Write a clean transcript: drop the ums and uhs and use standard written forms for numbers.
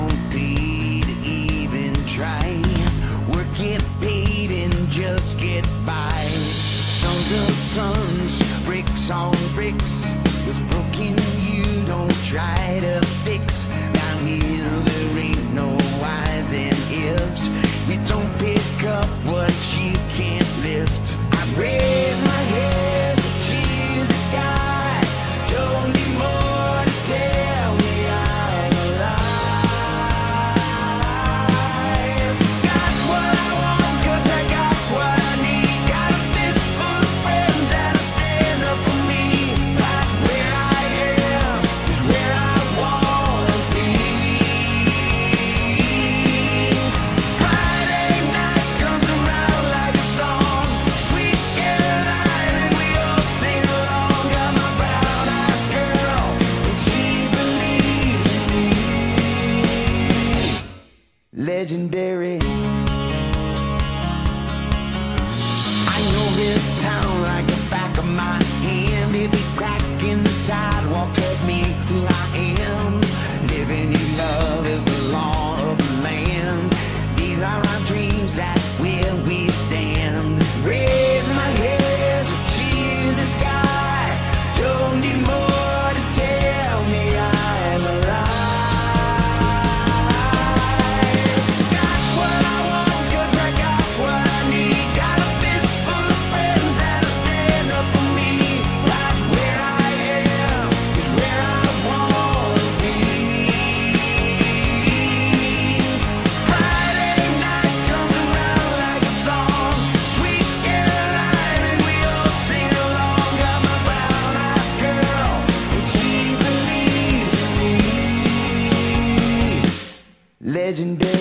don't be to even try. Work, get paid, and just get by. Sons of sons, bricks on bricks. What's broken you don't try to fix. Down here there ain't no whys and ifs. You don't pick up what you can't lift. I raise my head to the sky. Don't need more to tell me I'm alive. Got what I want 'cause I got what I need. Got a fistful of friends that'll stand up for me. But where I am is where I wanna be. Friday night comes around like a song. Sweet Caroline and we all sing along. Got my brown-eyed girl and she believes in me. Legendary. I know this town like the back of my hand. Every crack in the sidewalk tells me who I am. Living in love is the law of the land. These are our dreams, that's where we stand. Raise my head to the sky. Don't need more to tell me I'm alive. Got what I want 'cause I got what I need. Got a fistful of friends that'll stand up for me. Right where I am is where I wanna be. Friday night comes around like a song. Sweet Caroline and we all sing along. Got my brown-eyed girl and she believes in me. Legendary.